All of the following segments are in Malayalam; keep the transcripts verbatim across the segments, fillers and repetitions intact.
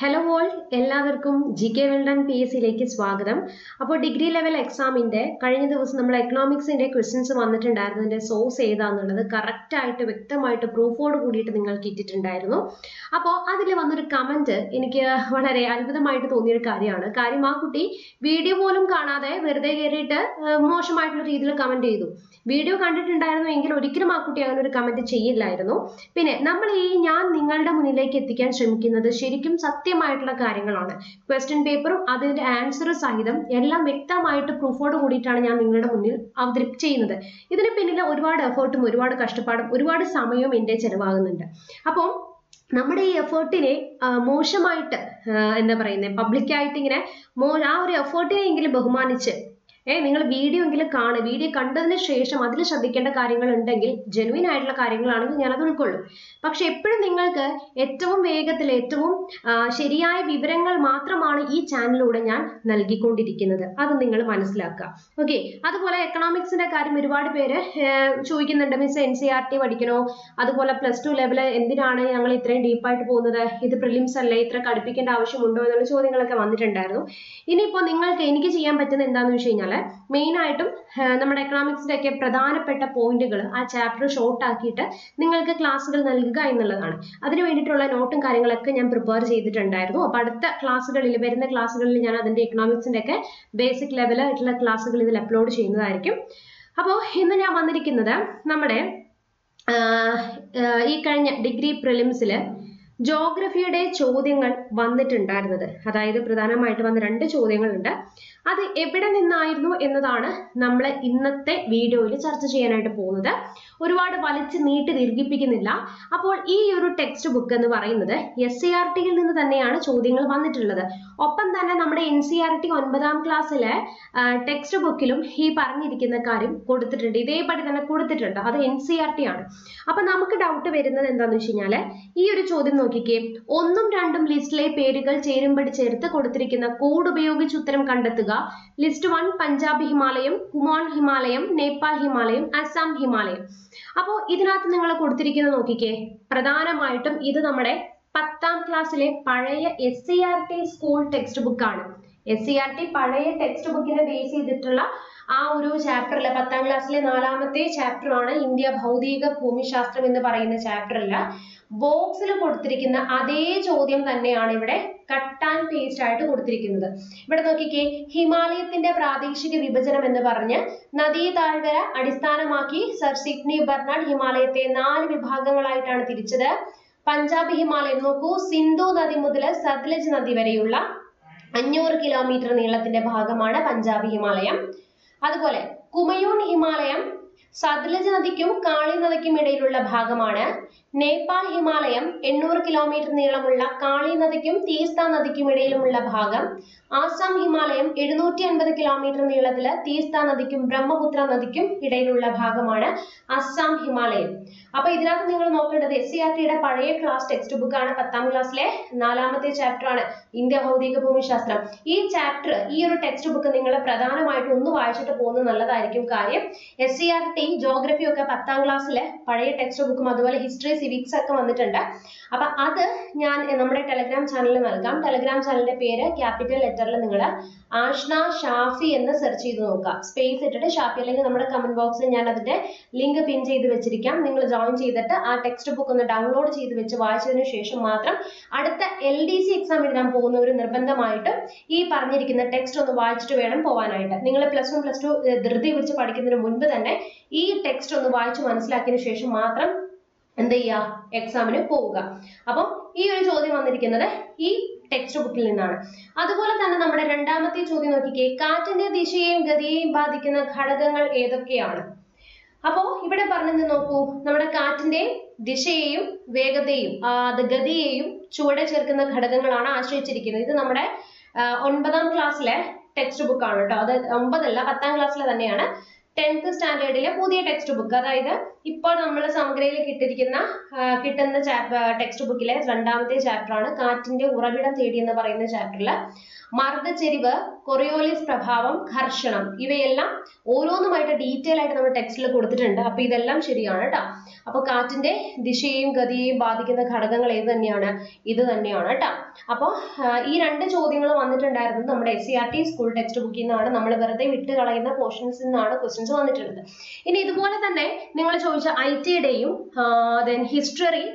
Hello all, എല്ലാവർക്കും G K World and P S C ലേക്ക് സ്വാഗതം. അപ്പോൾ ഡിഗ്രി ലെവൽ എക്സാമിന്റെ കഴിഞ്ഞ ദിവസം നമ്മൾ എക്കണോമിക്സിന്റെ ക്വസ്റ്റ്യൻസ് വന്നിട്ടുണ്ടായിരുന്നു. അതിന്റെ സോഴ്സ് ഏതാണെന്നുള്ളത് കറക്റ്റ് ആയിട്ട് വ്യക്തമായിട്ട് പ്രൂഫോട് കൂടിയിട്ട് നിങ്ങൾക്ക് ഇട്ടിട്ടുണ്ടായിരുന്നു. അപ്പോൾ അതിൽ വന്നൊരു കമന്റ് എനിക്ക് വളരെ അത്ഭുതമായിട്ട് തോന്നിയ ഒരു കാര്യമാണ്. കാര്യം ആ കുട്ടി വീഡിയോ പോലും കാണാതെ വെറുതെ കേറിയിട്ട് മോശമായിട്ടുള്ള രീതിയിൽ കമന്റ് ചെയ്തു. വീഡിയോ കണ്ടിട്ടുണ്ടായിരുന്നെങ്കിൽ ഒരിക്കലും ആ കുട്ടി അങ്ങനെ ഒരു കമന്റ് ചെയ്യില്ലായിരുന്നു. പിന്നെ നമ്മൾ ഈ ഞാൻ നിങ്ങളുടെ മുന്നിലേക്ക് എത്തിക്കാൻ ശ്രമിക്കുന്നത് ശരിക്കും സത്യമായിട്ടുള്ള കാര്യങ്ങളാണ്. ക്വസ്റ്റ്യൻ പേപ്പറും അതിന്റെ ആൻസറും സഹിതം എല്ലാം വ്യക്തമായിട്ട് പ്രൂഫോട് കൂടിയിട്ടാണ് ഞാൻ നിങ്ങളുടെ മുന്നിൽ അവതരിപ്പിച്ച് ചെയ്യുന്നത്. ഇതിന് പിന്നിൽ ഒരുപാട് എഫേർട്ടും ഒരുപാട് കഷ്ടപ്പാടും ഒരുപാട് സമയവും എൻ്റെ ചെലവാകുന്നുണ്ട്. അപ്പം നമ്മുടെ ഈ എഫേർട്ടിനെ മോശമായിട്ട് എന്താ പറയുന്നത്, പബ്ലിക്കായിട്ട് ഇങ്ങനെ മോ ആ ഒരു എഫേർട്ടിനെയെങ്കിലും ബഹുമാനിച്ച് ഏ നിങ്ങൾ വീഡിയോ എങ്കിലും കാണുക. വീഡിയോ കണ്ടതിന് ശേഷം അതിൽ ശ്രദ്ധിക്കേണ്ട കാര്യങ്ങൾ ഉണ്ടെങ്കിൽ ജെനുവിൻ ആയിട്ടുള്ള കാര്യങ്ങളാണെങ്കിൽ ഞാനത് ഉൾക്കൊള്ളും. പക്ഷെ എപ്പോഴും നിങ്ങൾക്ക് ഏറ്റവും വേഗത്തിൽ ഏറ്റവും ശരിയായ വിവരങ്ങൾ മാത്രമാണ് ഈ ചാനലിലൂടെ ഞാൻ നൽകിക്കൊണ്ടിരിക്കുന്നത്. അത് നിങ്ങൾ മനസ്സിലാക്കുക. ഓക്കെ, അതുപോലെ എക്കണോമിക്സിന്റെ കാര്യം ഒരുപാട് പേര് ചോദിക്കുന്നുണ്ട്. Means N C R T പഠിക്കണോ, അതുപോലെ പ്ലസ് ടു ലെവല് എന്തിനാണ് ഞങ്ങൾ ഇത്രയും ഡീപ്പായിട്ട് പോകുന്നത്, ഇത് പ്രിലിംസ് അല്ലേ, ഇത്ര കടുപ്പിക്കേണ്ട ആവശ്യമുണ്ടോ എന്നുള്ള ചോദ്യങ്ങളൊക്കെ വന്നിട്ടുണ്ടായിരുന്നു. ഇനിയിപ്പോൾ നിങ്ങൾക്ക് എനിക്ക് ചെയ്യാൻ പറ്റുന്നത് എന്താണെന്ന് വെച്ച് കഴിഞ്ഞാൽ മെയിൻ ആയിട്ടും നമ്മുടെ എക്കണോമിക്സിന്റെ ഒക്കെ പ്രധാനപ്പെട്ട പോയിന്റുകൾ ആ ചാപ്റ്റർ ഷോർട്ട് ആക്കിയിട്ട് നിങ്ങൾക്ക് ക്ലാസ്സുകൾ നൽകുക എന്നുള്ളതാണ്. അതിനു വേണ്ടിയിട്ടുള്ള നോട്ടും കാര്യങ്ങളൊക്കെ ഞാൻ പ്രിപ്പയർ ചെയ്തിട്ടുണ്ടായിരുന്നു. അപ്പൊ അടുത്ത ക്ലാസ്സുകളിൽ വരുന്ന ക്ലാസ്സുകളിൽ ഞാൻ അതിന്റെ എക്കണോമിക്സിന്റെ ഒക്കെ ബേസിക് ലെവൽ ആയിട്ടുള്ള ക്ലാസ്സുകൾ ഇതിൽ അപ്ലോഡ് ചെയ്യുന്നതായിരിക്കും. അപ്പോൾ ഇന്ന് ഞാൻ വന്നിരിക്കുന്നത് നമ്മുടെ ഈ കഴിഞ്ഞ ഡിഗ്രി പ്രിലിംസിൽ ജോഗ്രഫിയുടെ ചോദ്യങ്ങൾ വന്നിട്ടുണ്ടായിരുന്നത്, അതായത് പ്രധാനമായിട്ട് വന്ന രണ്ട് ചോദ്യങ്ങളുണ്ട്. അത് എവിടെ നിന്നായിരുന്നു എന്നതാണ് നമ്മൾ ഇന്നത്തെ വീഡിയോയിൽ ചർച്ച ചെയ്യാനായിട്ട് പോകുന്നത്. ഒരുപാട് വലിച്ചു നീട്ടി ദീർഘിപ്പിക്കുന്നില്ല. അപ്പോൾ ഈ ഒരു ടെക്സ്റ്റ് ബുക്ക് എന്ന് പറയുന്നത് എസ് സി ആർ ടിയിൽ നിന്ന് തന്നെയാണ് ചോദ്യങ്ങൾ വന്നിട്ടുള്ളത്. ഒപ്പം തന്നെ നമ്മുടെ എൻ സി ആർ ടി ഒൻപതാം ക്ലാസ്സിലെ ടെക്സ്റ്റ് ബുക്കിലും ഈ പറഞ്ഞിരിക്കുന്ന കാര്യം കൊടുത്തിട്ടുണ്ട്, ഇതേപടി തന്നെ കൊടുത്തിട്ടുണ്ട്. അത് എൻ സി ആർ ടി ആണ്. അപ്പൊ നമുക്ക് ഡൗട്ട് വരുന്നത് എന്താണെന്ന് വെച്ച് കഴിഞ്ഞാൽ, ഈ ഒരു ചോദ്യം നോക്കിക്കേ, ഒന്നും രണ്ടും ലിസ്റ്റിലെ പേരുകൾ ചേരുംപടി ചേർത്ത് കൊടുത്തിരിക്കുന്ന കോഡ് ഉപയോഗിച്ച് ഉത്തരം കണ്ടെത്തുക. ലിസ്റ്റ് ഒന്ന് പഞ്ചാബ് ഹിമാലയം, കുമോൺ ഹിമാലയം, നേപ്പാൾ ഹിമാലയം, അസാം ഹിമാലയം. അപ്പോ ഇതിനകത്ത് നിങ്ങൾ കൊടുത്തിരിക്കുന്നത് നോക്കിക്കേ, പ്രധാനമായിട്ടും ഇത് നമ്മുടെ പത്താം ക്ലാസ്സിലെ പഴയ S C R T school text ബുക്കാണ്. എസ് സി ആർ ടി പഴയ ടെക്സ്റ്റ് ബുക്കിനെ ബേസ് ചെയ്തിട്ടുള്ള ആ ഒരു ചാപ്റ്ററില്, പത്താം ക്ലാസ്സിലെ നാലാമത്തെ ചാപ്റ്ററാണ് ഇന്ത്യ ഭൗതിക ഭൂമിശാസ്ത്രം എന്ന് പറയുന്ന ചാപ്റ്ററില് ബോക്സിൽ കൊടുത്തിരിക്കുന്ന അതേ ചോദ്യം തന്നെയാണ് ഇവിടെ കട്ട് ആൻഡ് പേസ്റ്റ് ആയിട്ട് കൊടുത്തിരിക്കുന്നത്. ഇവിടെ നോക്കിക്കേ, ഹിമാലയത്തിന്റെ പ്രാദേശിക വിഭജനം എന്ന് പറഞ്ഞ് നദീ താഴ്വര അടിസ്ഥാനമാക്കി സർ സിഡ്നി ബർണാഡ് ഹിമാലയത്തെ നാല് വിഭാഗങ്ങളായിട്ടാണ് തിരിച്ചത്. പഞ്ചാബ് ഹിമാലയം നോക്കൂ, സിന്ധു നദി മുതൽ സത്ലജ് നദി വരെയുള്ള അഞ്ഞൂറ് കിലോമീറ്റർ നീളത്തിന്റെ ഭാഗമാണ് പഞ്ചാബ് ഹിമാലയം. അതുപോലെ കുമയൂൺ ഹിമാലയം സത്ലജ് നദിക്കും കാളി നദിക്കും ഇടയിലുള്ള ഭാഗമാണ്. നേപ്പാൾ ഹിമാലയം എണ്ണൂറ് കിലോമീറ്റർ നീളമുള്ള കാളി നദിക്കും തീസ്ത നദിക്കും ഇടയിലുമുള്ള ഭാഗം. ആസാം ഹിമാലയം എഴുന്നൂറ്റി അൻപത് കിലോമീറ്റർ നീളത്തില് തീസ്ത നദിക്കും ബ്രഹ്മപുത്ര നദിക്കും ഇടയിലുള്ള ഭാഗമാണ് അസാം ഹിമാലയം. അപ്പൊ ഇതിനകത്ത് നിങ്ങൾ നോക്കേണ്ടത് എസ് സി ആർ ടിയുടെ പഴയ ക്ലാസ് ടെക്സ്റ്റ് ബുക്ക് ആണ്, പത്താം ക്ലാസ്സിലെ നാലാമത്തെ ചാപ്റ്റർ ആണ് ഇന്ത്യ ഭൗതിക ഭൂമിശാസ്ത്രം. ഈ ചാപ്റ്റർ, ഈ ഒരു ടെക്സ്റ്റ് ബുക്ക് നിങ്ങൾ പ്രധാനമായിട്ട് ഒന്ന് വായിച്ചിട്ട് പോകുന്നത് നല്ലതായിരിക്കും. കാര്യം S C R T geography ഒക്കെ പത്താം ക്ലാസ്സിലെ പഴയ ടെക്സ്റ്റ് ബുക്കും അതുപോലെ ഹിസ്റ്ററി സിവിക്സ് ഒക്കെ വന്നിട്ടുണ്ട്. അപ്പൊ അത് ഞാൻ നമ്മുടെ ടെലഗ്രാം ചാനലിൽ നൽകാം. ടെലഗ്രാം ചാനലിന്റെ പേര് ക്യാപിറ്റൽ ലെറ്ററിൽ നിങ്ങൾ ആഷ്ന ഷാഫി എന്ന് സെർച്ച് ചെയ്ത് നോക്കുക, സ്പേസ് ഇട്ടിട്ട് ഷാഫി. അല്ലെങ്കിൽ നമ്മുടെ കമന്റ് ബോക്സിൽ ഞാൻ അതിന്റെ ലിങ്ക് പിൻ ചെയ്ത് വെച്ചിരിക്കാം. നിങ്ങൾ ജോയിൻ ചെയ്തിട്ട് ആ ടെക്സ്റ്റ് ബുക്ക് ഒന്ന് ഡൗൺലോഡ് ചെയ്ത് വെച്ച് വായിച്ചതിന് ശേഷം മാത്രം അടുത്ത എൽ ഡി സി എക്സാം എഴുതാൻ പോകുന്നവർ നിർബന്ധമായിട്ട് ഈ പറഞ്ഞിരിക്കുന്ന ടെക്സ്റ്റ് ഒന്ന് വായിച്ചിട്ട് വേണം പോകാനായിട്ട്. നിങ്ങൾ പ്ലസ് വൺ പ്ലസ് ടു ധൃതി പിടിച്ച് പഠിക്കുന്നതിന് മുൻപ് തന്നെ ഈ ടെക്സ്റ്റ് ഒന്ന് വായിച്ച് മനസ്സിലാക്കിയതിനു ശേഷം മാത്രം എന്ത് ചെയ്യുക, എക്സാമിന് പോവുക. അപ്പം ഈ ഒരു ചോദ്യം വന്നിരിക്കുന്നത് ഈ ടെക്സ്റ്റ് ബുക്കിൽ നിന്നാണ്. അതുപോലെ തന്നെ നമ്മുടെ രണ്ടാമത്തെ ചോദ്യം നോക്കിക്കേ, കാറ്റിന്റെ ദിശയെയും ഗതിയെയും ബാധിക്കുന്ന ഘടകങ്ങൾ ഏതൊക്കെയാണ്? അപ്പോ ഇവിടെ പറഞ്ഞത് നോക്കൂ, നമ്മുടെ കാറ്റിന്റെ ദിശയെയും വേഗതയെയും അത് ഗതിയെയും ചുവടെ ചേർക്കുന്ന ഘടകങ്ങളാണ് ആശ്രയിച്ചിരിക്കുന്നത്. ഇത് നമ്മുടെ ഒൻപതാം ക്ലാസ്സിലെ ടെക്സ്റ്റ് ബുക്കാണ് കേട്ടോ. അത് ഒമ്പതല്ല, പത്താം ക്ലാസ്സിലെ തന്നെയാണ്, ടെൻത്ത് സ്റ്റാൻഡേർഡിലെ പുതിയ ടെക്സ്റ്റ് ബുക്ക്. അതായത് ഇപ്പോൾ നമ്മൾ സമഗ്രയിൽ കിട്ടിയിരിക്കുന്ന കിട്ടുന്ന ടെക്സ്റ്റ് ബുക്കിലെ രണ്ടാമത്തെ ചാപ്റ്റർ ആണ് കാറ്റിന്റെ ഉറവിടം തേടി എന്ന് പറയുന്ന ചാപ്റ്ററിൽ മർദ്ദചെരിവ്, കൊറിയോലിസ് പ്രഭാവം, ഘർഷണം ഇവയെല്ലാം ഓരോന്നുമായിട്ട് ഡീറ്റെയിൽ ആയിട്ട് നമ്മൾ ടെക്സ്റ്റിൽ കൊടുത്തിട്ടുണ്ട്. അപ്പോൾ ഇതെല്ലാം ശരിയാണ് ട്ടോ. അപ്പോൾ കാറ്റിന്റെ ദിശയെയും ഗതിയെയും ബാധിക്കുന്ന ഘടകങ്ങൾ ഏത് തന്നെയാണ്? ഇത് തന്നെയാണ് ട്ടോ. അപ്പോൾ ഈ രണ്ട് ചോദ്യങ്ങൾ വന്നിട്ടുണ്ടായിരുന്നു നമ്മുടെ S C R T school text ബുക്കിൽ നിന്നാണ്, നമ്മൾ വെറുതെ വിട്ട് കളയുന്ന പോർഷൻസിൽ നിന്നാണ് ക്വസ്റ്റ്യൻസ് വന്നിട്ടുള്ളത്. ഇനി ഇതുപോലെ തന്നെ നിങ്ങൾ ചോദിച്ച ഐടിയുടെയും ദെൻ ഹിസ്റ്ററി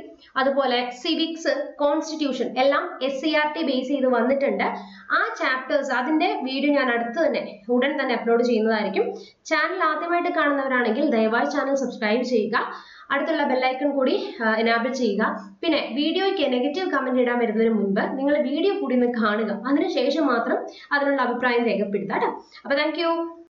അതുപോലെ സിവിക്സ്, കോൺസ്റ്റിറ്റ്യൂഷൻ എല്ലാം S C R T base ചെയ്ത് വന്നിട്ടുണ്ട്. ആ ചാപ്റ്റേഴ്സ് അതിന്റെ വീഡിയോ ഞാൻ അടുത്ത് തന്നെ ഉടൻ തന്നെ അപ്ലോഡ് ചെയ്യുന്നതായിരിക്കും. ചാനൽ ആദ്യമായിട്ട് കാണുന്നവരാണെങ്കിൽ ദയവായി ചാനൽ സബ്സ്ക്രൈബ് ചെയ്യുക, അടുത്തുള്ള ബെല്ലൈക്കൺ കൂടി എനാബിൾ ചെയ്യുക. പിന്നെ വീഡിയോയ്ക്ക് നെഗറ്റീവ് കമന്റ് ഇടാൻ വരുന്നതിന് മുൻപ് നിങ്ങൾ വീഡിയോ കൂടി ഒന്ന് കാണുക, അതിനുശേഷം മാത്രം അതിനുള്ള അഭിപ്രായം രേഖപ്പെടുത്താം. അപ്പൊ താങ്ക് യു.